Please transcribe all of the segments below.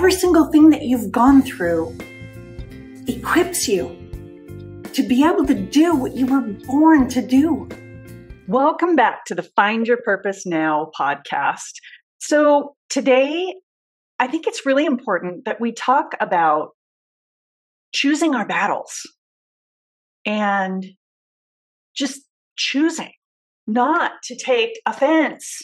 every single thing that you've gone through equips you to be able to do what you were born to do. Welcome back to the Find Your Purpose Now podcast. So today, I think it's really important that we talk about choosing our battles and just choosing not to take offense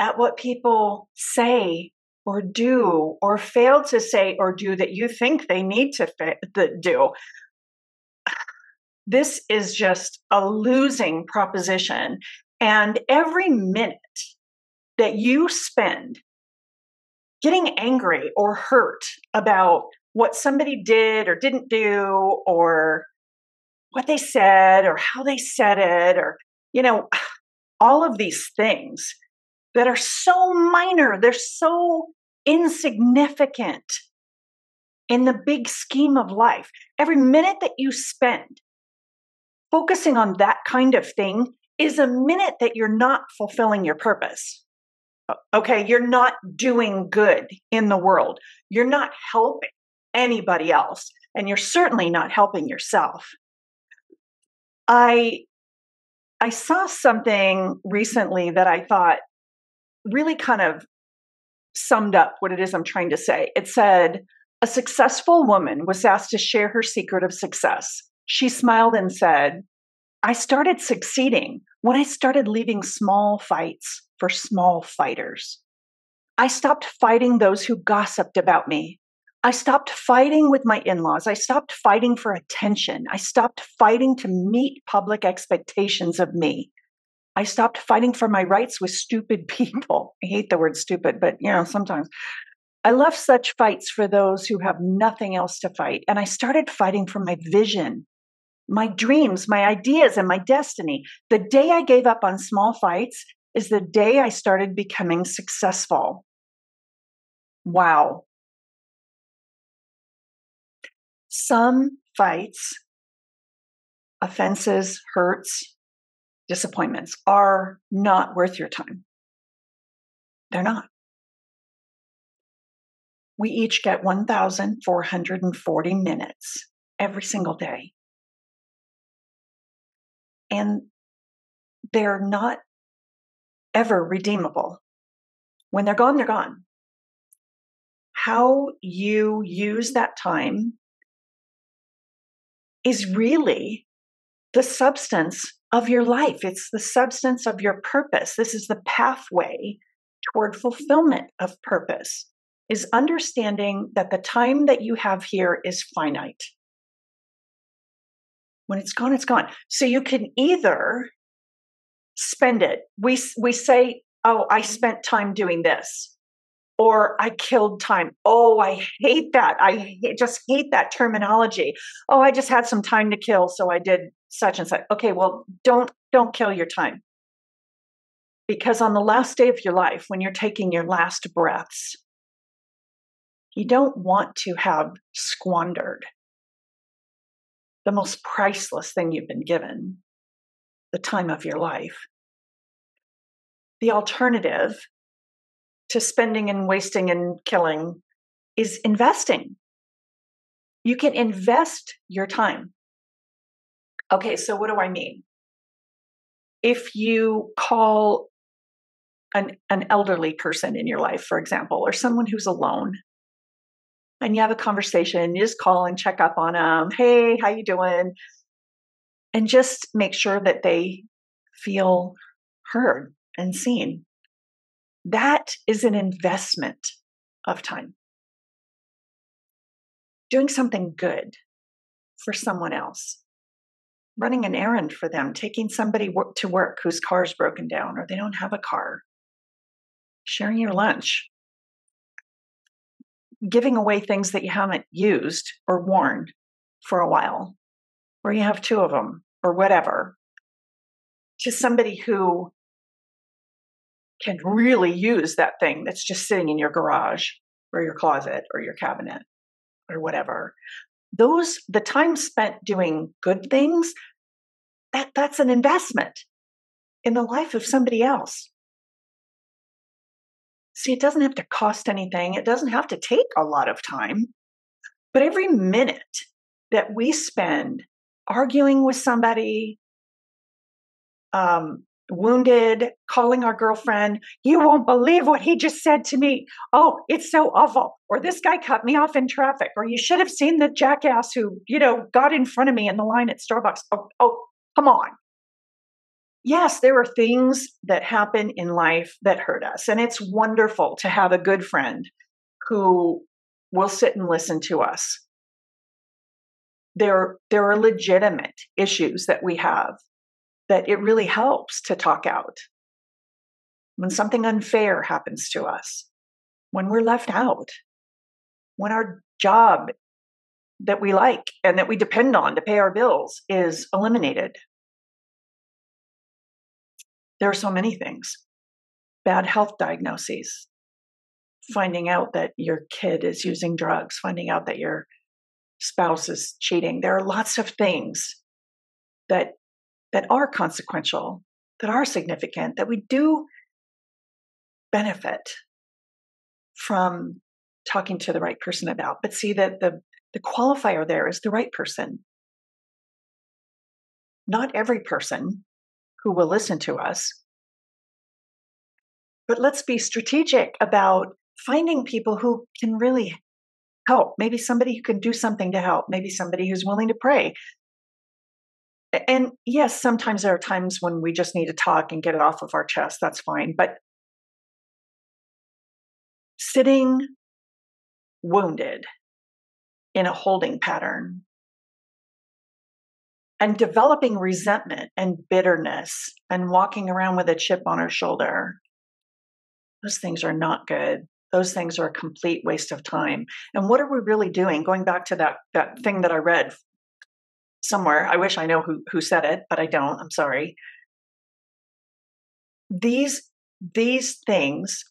at what people say or do or fail to say or do that you think they need to do. This is just a losing proposition. And every minute that you spend getting angry or hurt about what somebody did or didn't do or what they said or how they said it or, you know, all of these things that are so minor, they're so insignificant in the big scheme of life. Every minute that you spend focusing on that kind of thing is a minute that you're not fulfilling your purpose. Okay, you're not doing good in the world. You're not helping anybody else, and you're certainly not helping yourself. I saw something recently that I thought really kind of summed up what it is I'm trying to say. It said, a successful woman was asked to share her secret of success. She smiled and said, I started succeeding when I started leaving small fights for small fighters. I stopped fighting those who gossiped about me. I stopped fighting with my in-laws. I stopped fighting for attention. I stopped fighting to meet public expectations of me. I stopped fighting for my rights with stupid people. I hate the word stupid, but you know, sometimes. I left such fights for those who have nothing else to fight. And I started fighting for my vision, my dreams, my ideas, and my destiny. The day I gave up on small fights is the day I started becoming successful. Wow. Some fights, offenses, hurts, disappointments are not worth your time. They're not. We each get 1,440 minutes every single day. And they're not ever redeemable. When they're gone, they're gone. How you use that time is really the substance of your life. It's the substance of your purpose. This is the pathway toward fulfillment of purpose, is understanding that the time that you have here is finite. When it's gone, it's gone. So you can either spend it. We say, oh, I spent time doing this, or I killed time. Oh, I hate that. I just hate that terminology. Oh, I just had some time to kill, so I did such and such. Okay, well, don't kill your time. Because on the last day of your life, when you're taking your last breaths, you don't want to have squandered the most priceless thing you've been given, the time of your life. The alternative to spending and wasting and killing is investing. You can invest your time. Okay, so what do I mean? If you call an elderly person in your life, for example, or someone who's alone, and you have a conversation, you just call and check up on them. Hey, how you doing? And just make sure that they feel heard and seen. That is an investment of time. Doing something good for someone else. Running an errand for them, taking somebody to work whose car's broken down or they don't have a car. Sharing your lunch. Giving away things that you haven't used or worn for a while, or you have two of them, or whatever, to somebody who can really use that thing that's just sitting in your garage or your closet or your cabinet or whatever. The time spent doing good things, that's an investment in the life of somebody else. See, it doesn't have to cost anything. It doesn't have to take a lot of time. But every minute that we spend arguing with somebody, wounded, calling our girlfriend, you won't believe what he just said to me. Oh, it's so awful. Or this guy cut me off in traffic. Or you should have seen the jackass who, got in front of me in the line at Starbucks. Oh, come on. Yes, there are things that happen in life that hurt us. And it's wonderful to have a good friend who will sit and listen to us. There are legitimate issues that we have that it really helps to talk out. When something unfair happens to us, when we're left out, when our job that we like and that we depend on to pay our bills is eliminated. There are so many things. Bad health diagnoses, finding out that your kid is using drugs, finding out that your spouse is cheating. There are lots of things that are consequential, that are significant, that we do benefit from talking to the right person about. But see that the qualifier there is the right person. Not every person who will listen to us. But let's be strategic about finding people who can really help. Maybe somebody who can do something to help. Maybe somebody who's willing to pray. And yes, sometimes there are times when we just need to talk and get it off of our chest. That's fine. But sitting wounded in a holding pattern and developing resentment and bitterness and walking around with a chip on our shoulder, those things are not good. Those things are a complete waste of time. And what are we really doing? Going back to that thing that I read somewhere, I wish I know who said it, but I don't. I'm sorry. These things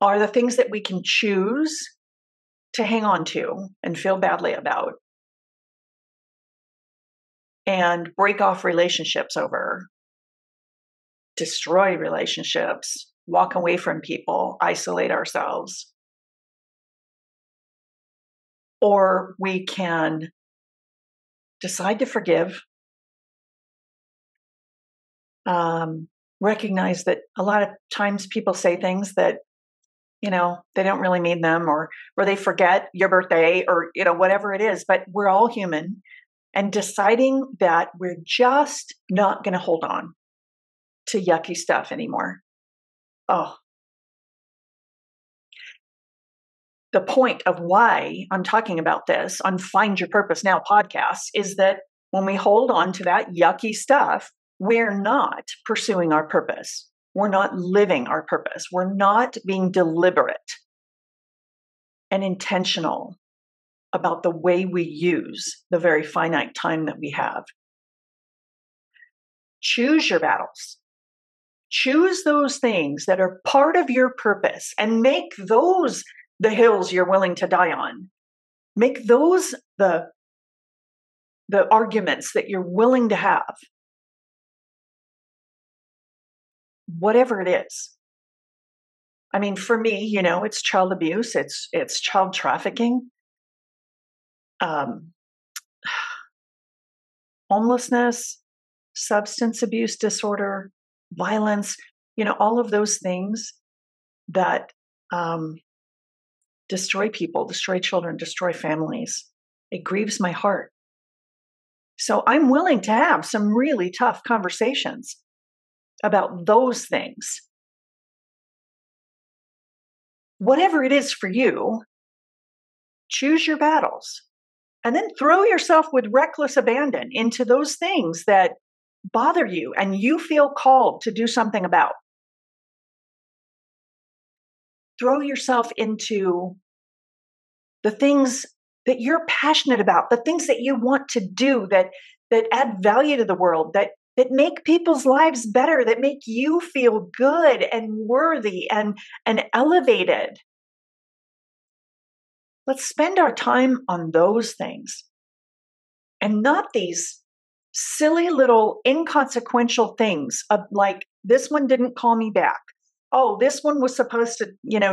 are the things that we can choose to hang on to and feel badly about and break off relationships over, destroy relationships, walk away from people, isolate ourselves. Or we can decide to forgive, recognize that a lot of times people say things that, they don't really mean them, or they forget your birthday, or, whatever it is, but we're all human. And deciding that we're just not going to hold on to yucky stuff anymore. Oh. The point of why I'm talking about this on Find Your Purpose Now podcast is that when we hold on to that yucky stuff, we're not pursuing our purpose. We're not living our purpose. We're not being deliberate and intentional about the way we use the very finite time that we have. Choose your battles. Choose those things that are part of your purpose and make those the hills you're willing to die on. Make those the arguments that you're willing to have. Whatever it is. I mean, for me, it's child abuse, it's child trafficking. Homelessness, substance abuse disorder, violence, all of those things that destroy people, destroy children, destroy families. It grieves my heart. So I'm willing to have some really tough conversations about those things. Whatever it is for you, choose your battles. And then throw yourself with reckless abandon into those things that bother you and you feel called to do something about. Throw yourself into the things that you're passionate about, the things that you want to do that add value to the world, that make people's lives better, that make you feel good and worthy and elevated. Let's spend our time on those things and not these silly little inconsequential things of like, this one didn't call me back. oh, this one was supposed to,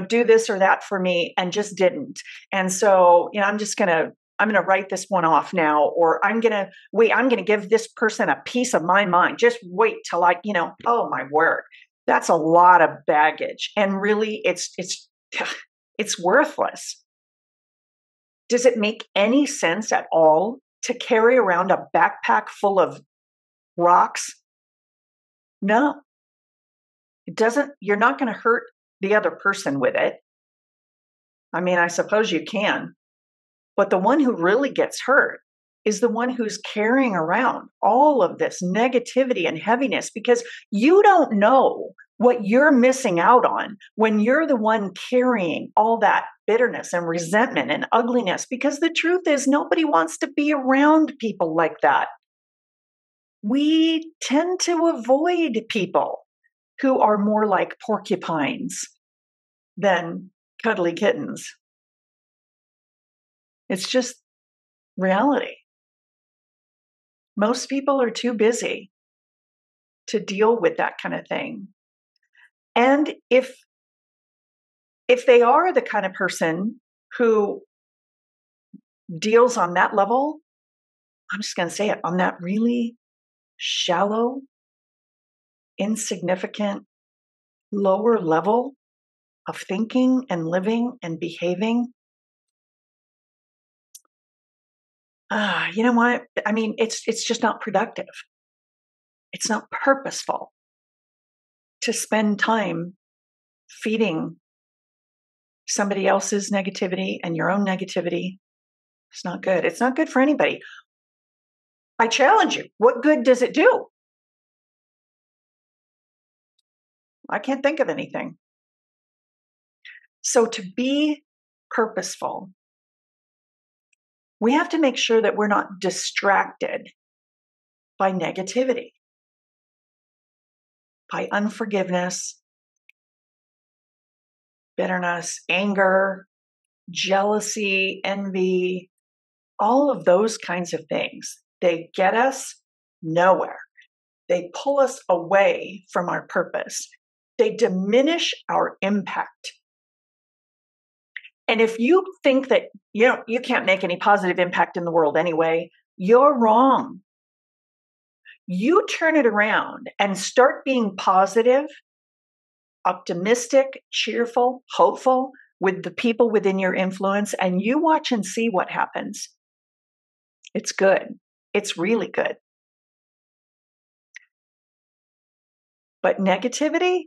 do this or that for me and just didn't. And so, I'm going to write this one off now, or I'm going to give this person a piece of my mind. Just wait till oh my word, that's a lot of baggage. And really it's worthless. Does it make any sense at all to carry around a backpack full of rocks? No, it doesn't. You're not going to hurt the other person with it. I mean, I suppose you can. But the one who really gets hurt is the one who's carrying around all of this negativity and heaviness, because you don't know what you're missing out on when you're the one carrying all that bitterness and resentment and ugliness. Because the truth is, nobody wants to be around people like that. We tend to avoid people who are more like porcupines than cuddly kittens. It's just reality. Most people are too busy to deal with that kind of thing. And if they are the kind of person who deals on that level, I'm just going to say it, on that really shallow, insignificant, lower level of thinking and living and behaving, you know what? I mean, it's just not productive. It's not purposeful to spend time feeding somebody else's negativity and your own negativity. It's not good. It's not good for anybody. I challenge you. What good does it do? I can't think of anything. So to be purposeful, we have to make sure that we're not distracted by negativity, by unforgiveness, bitterness, anger, jealousy, envy, all of those kinds of things. They get us nowhere. They pull us away from our purpose. They diminish our impact. And if you think that you can't make any positive impact in the world anyway, you're wrong. You turn it around and start being positive, optimistic, cheerful, hopeful with the people within your influence, and you watch and see what happens. It's good. It's really good. But negativity,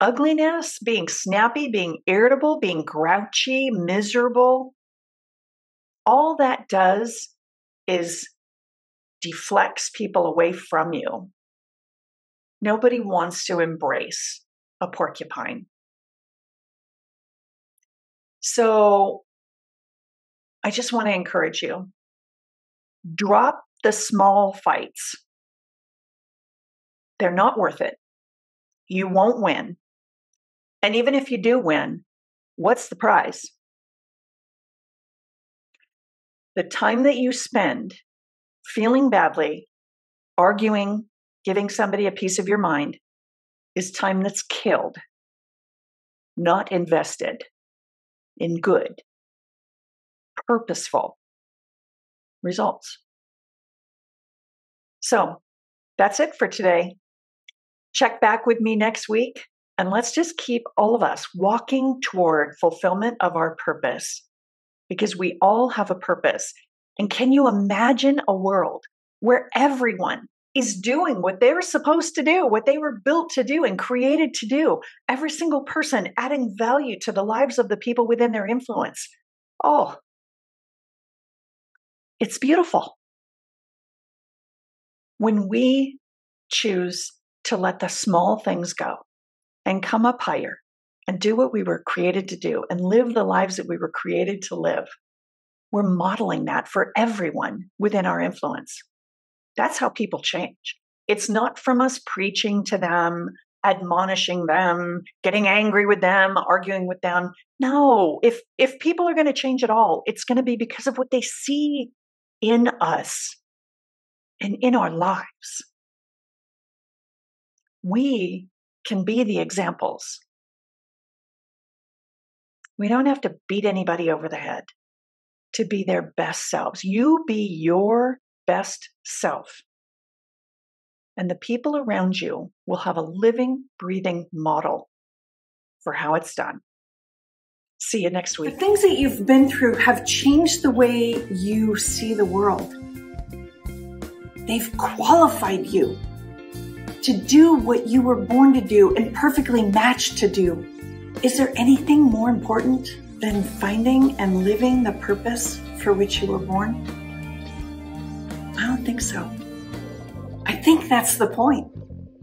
ugliness, being snappy, being irritable, being grouchy, miserable, all that does is deflects people away from you. Nobody wants to embrace a porcupine. So I just want to encourage you, drop the small fights. They're not worth it. You won't win. And even if you do win, what's the prize? The time that you spend feeling badly, arguing, giving somebody a piece of your mind is time that's killed, not invested in good, purposeful results. So that's it for today. Check back with me next week. And let's just keep all of us walking toward fulfillment of our purpose, because we all have a purpose. And can you imagine a world where everyone is doing what they were supposed to do, what they were built to do and created to do? Every single person adding value to the lives of the people within their influence. Oh, it's beautiful. When we choose to let the small things go and come up higher and do what we were created to do and live the lives that we were created to live, we're modeling that for everyone within our influence. That's how people change. It's not from us preaching to them, admonishing them, getting angry with them, arguing with them. No, if people are going to change at all, it's going to be because of what they see in us and in our lives. We can be the examples. We don't have to beat anybody over the head to be their best selves. You be your best self. And the people around you will have a living, breathing model for how it's done. See you next week. The things that you've been through have changed the way you see the world. They've qualified you to do what you were born to do and perfectly matched to do. Is there anything more important than finding and living the purpose for which you were born? I don't think so. I think that's the point.